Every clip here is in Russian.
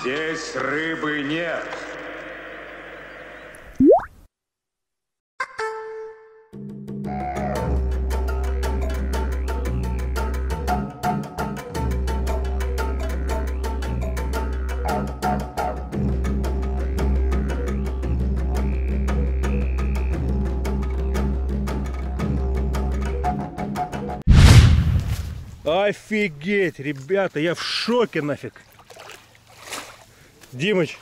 Здесь рыбы нет. Офигеть, ребята, я в шоке нафиг. Димыч.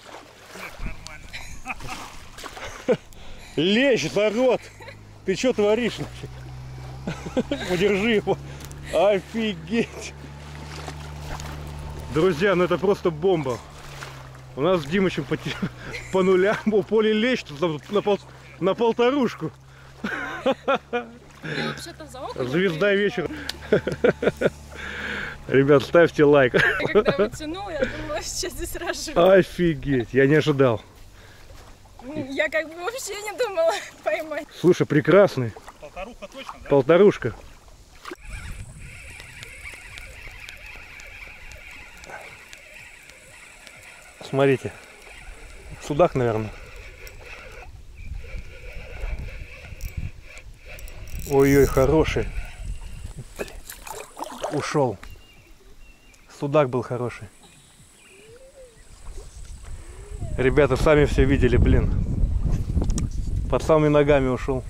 Лещ, народ. Ты что творишь нафиг? Удержи его. Офигеть. Друзья, ну это просто бомба. У нас с Димычем по нулям у поле лещ на полторушку. Звезда вечера. Ребят, ставьте лайк. Я когда вытянула, я думала, сейчас здесь рожу. Офигеть, я не ожидал. Я как бы вообще не думала поймать. Слушай, прекрасный. Полторушка точно, да? Полторушка. Смотрите, судак, наверное. Ой-ой, хороший. Ушел. Судак был хороший. Ребята, сами все видели, блин. Под самыми ногами ушел.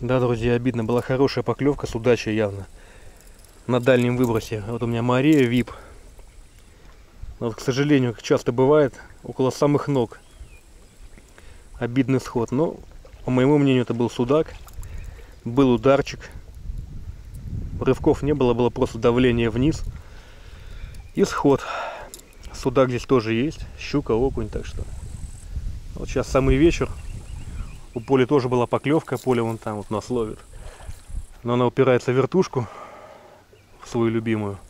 Да, друзья, обидно. Была хорошая поклевка, судачья явно. На дальнем выбросе. Вот у меня Мария Вип. Но вот, к сожалению, как часто бывает, около самых ног. Обидный сход. Но, по моему мнению, это был судак. Был ударчик. Рывков не было, было просто давление вниз. И сход. Судак здесь тоже есть. Щука, окунь, так что. Вот сейчас самый вечер. У Поли тоже была поклевка. Поля вон там вот нас ловит. Но она упирается в вертушку. В свою любимую.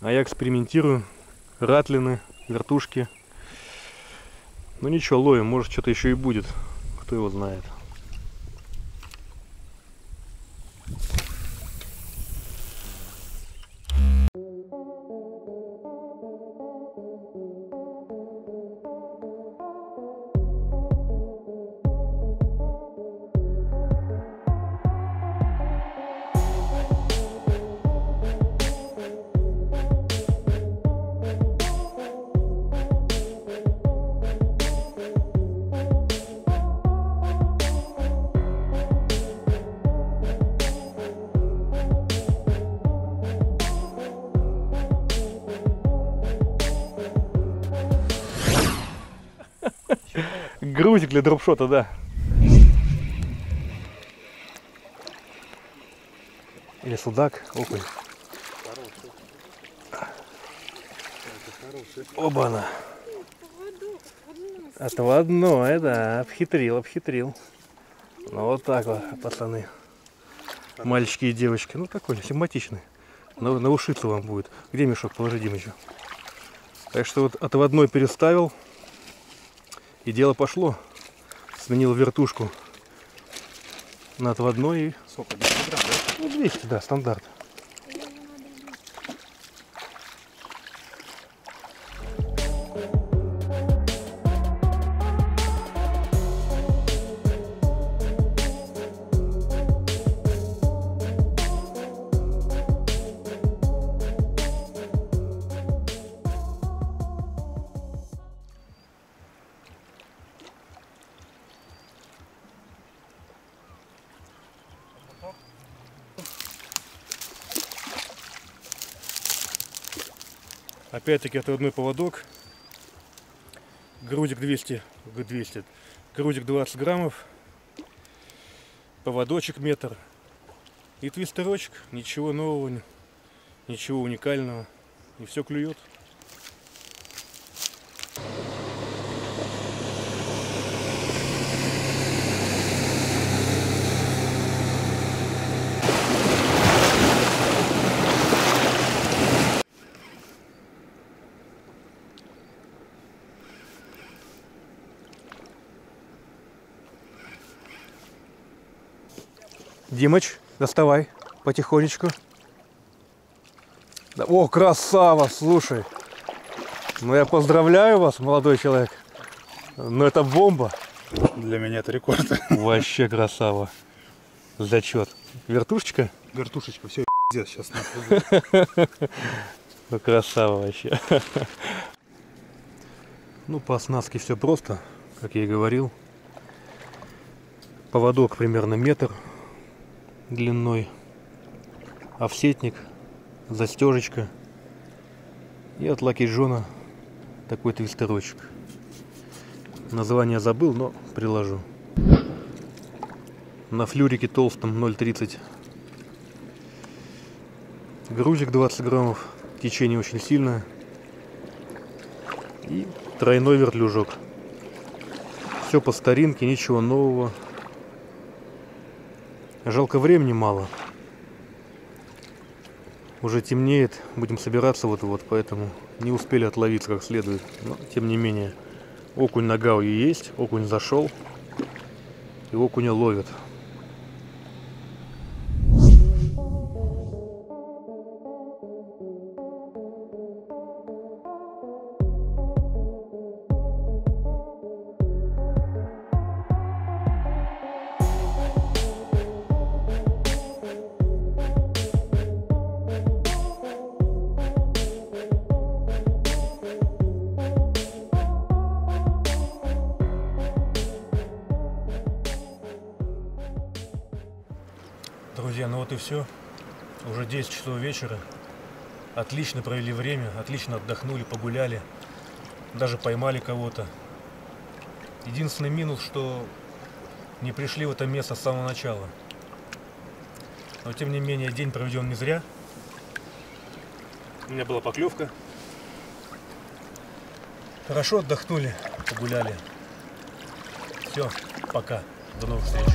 А я экспериментирую. Ратлины, вертушки. Ну ничего, ловим. Может, что-то еще и будет. Кто его знает. Грузик для дропшота, да. Или судак, окунь. Оба-на. Отводное, да, обхитрил, обхитрил. Ну вот так вот, пацаны. Мальчики и девочки, ну такой симпатичный. На ушицу вам будет. Где мешок? Положи, Димычу. Так что вот отводной переставил. И дело пошло. Сменил вертушку на отводной и... Сколько? 200 грамм, да? 200, да, стандарт. Опять-таки отводной поводок, грузик 200, грузик 20 граммов, поводочек метр и твистерочек, ничего нового, ничего уникального, и все клюет. Димыч, доставай потихонечку. О, красава, слушай. Ну, я поздравляю вас, молодой человек. Но это бомба. Для меня это рекорд. Вообще красава. Зачет. Вертушечка? Вертушечка. Все, пиздец, сейчас нахуй. Ну, красава вообще. Ну, по оснастке все просто, как я и говорил. Поводок примерно метр длиной. Офсетник, застежечка. И от Lucky John такой твистерочек. Название забыл, но приложу. На флюрике толстом 0,30. Грузик 20 граммов. Течение очень сильное. И тройной вертлюжок. Все по старинке, ничего нового. Жалко, времени мало. Уже темнеет, будем собираться вот-вот, поэтому не успели отловиться как следует. Но, тем не менее, окунь на гауе есть, окунь зашел, и окуня ловят. Друзья, ну вот и все. Уже 10 часов вечера. Отлично провели время, отлично отдохнули, погуляли. Даже поймали кого-то. Единственный минус, что не пришли в это место с самого начала. Но тем не менее, день проведен не зря. У меня была поклевка. Хорошо отдохнули, погуляли. Все, пока. До новых встреч.